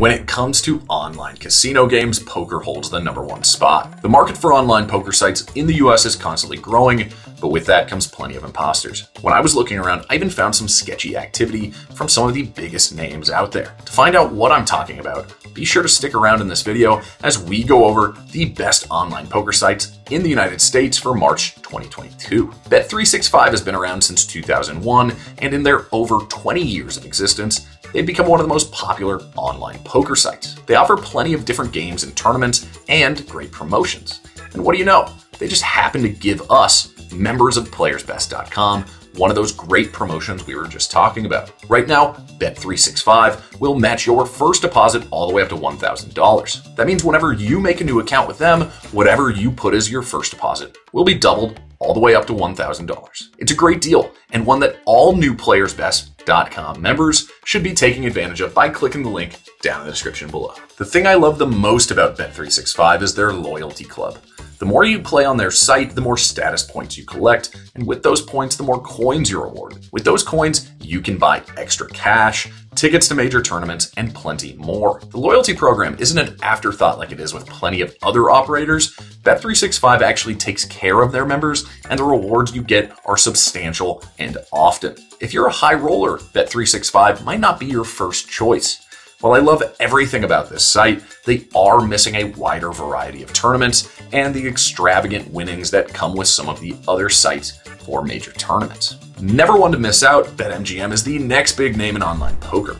When it comes to online casino games, poker holds the #1 spot. The market for online poker sites in the US is constantly growing, but with that comes plenty of imposters. When I was looking around, I even found some sketchy activity from some of the biggest names out there. To find out what I'm talking about, be sure to stick around in this video as we go over the best online poker sites in the United States for March 2022. Bet365 has been around since 2001, and in their over 20 years of existence, they've become one of the most popular online poker sites. They offer plenty of different games and tournaments and great promotions. And what do you know? They just happen to give us, members of PlayersBest.com, one of those great promotions we were just talking about. Right now, Bet365 will match your first deposit all the way up to $1,000. That means whenever you make a new account with them, whatever you put as your first deposit will be doubled all the way up to $1,000. It's a great deal, and one that all new PlayersBest.com members should be taking advantage of by clicking the link down in the description below. The thing I love the most about Bet365 is their loyalty club. The more you play on their site, the more status points you collect, and with those points, the more coins you're awarded. With those coins, you can buy extra cash, tickets to major tournaments, and plenty more. The loyalty program isn't an afterthought like it is with plenty of other operators. Bet365 actually takes care of their members, and the rewards you get are substantial and often. If you're a high roller, Bet365 might not be your first choice. While I love everything about this site, they are missing a wider variety of tournaments and the extravagant winnings that come with some of the other sites for major tournaments. Never one to miss out, BetMGM is the next big name in online poker.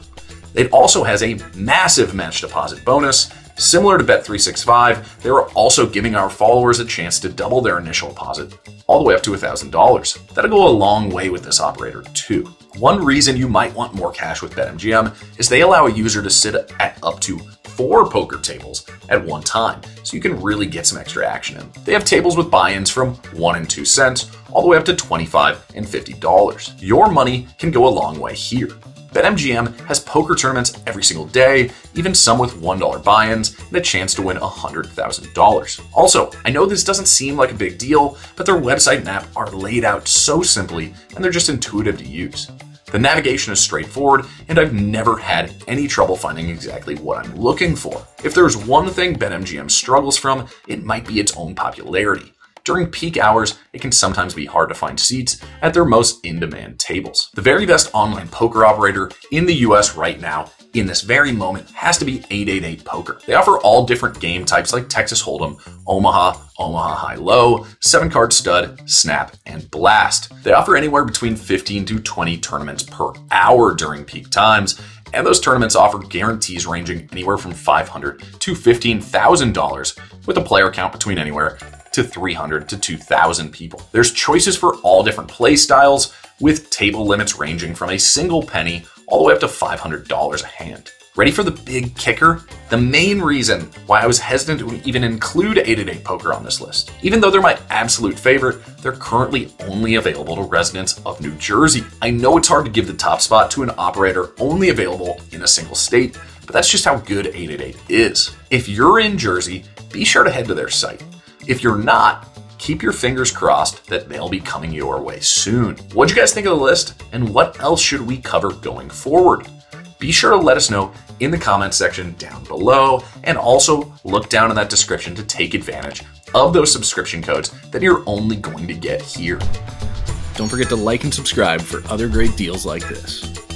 It also has a massive match deposit bonus. Similar to Bet365, they are also giving our followers a chance to double their initial deposit all the way up to $1,000. That'll go a long way with this operator too. One reason you might want more cash with BetMGM is they allow a user to sit at up to 4 poker tables at one time, so you can really get some extra action in. They have tables with buy-ins from 1 and 2 cents all the way up to $25 and $50. Your money can go a long way here. BetMGM has poker tournaments every single day, even some with $1 buy-ins and a chance to win $100,000. Also, I know this doesn't seem like a big deal, but their website and app are laid out so simply and they're just intuitive to use. The navigation is straightforward, and I've never had any trouble finding exactly what I'm looking for. If there's one thing BetMGM struggles from, it might be its own popularity. During peak hours, it can sometimes be hard to find seats at their most in-demand tables. The very best online poker operator in the US right now, in this very moment, has to be 888poker. They offer all different game types like Texas Hold'em, Omaha, Omaha High-Low, 7-card stud, snap, and blast. They offer anywhere between 15 to 20 tournaments per hour during peak times, and those tournaments offer guarantees ranging anywhere from $500 to $15,000, with a player count between anywhere to 300 to 2,000 people. There's choices for all different play styles, with table limits ranging from a single penny all the way up to $500 a hand. Ready for the big kicker? The main reason why I was hesitant to even include 888poker on this list. Even though they're my absolute favorite, they're currently only available to residents of New Jersey. I know it's hard to give the top spot to an operator only available in a single state, but that's just how good 888 is. If you're in Jersey, be sure to head to their site. If you're not, keep your fingers crossed that they'll be coming your way soon. What'd you guys think of the list, and what else should we cover going forward? Be sure to let us know in the comments section down below, and also look down in that description to take advantage of those subscription codes that you're only going to get here. Don't forget to like and subscribe for other great deals like this.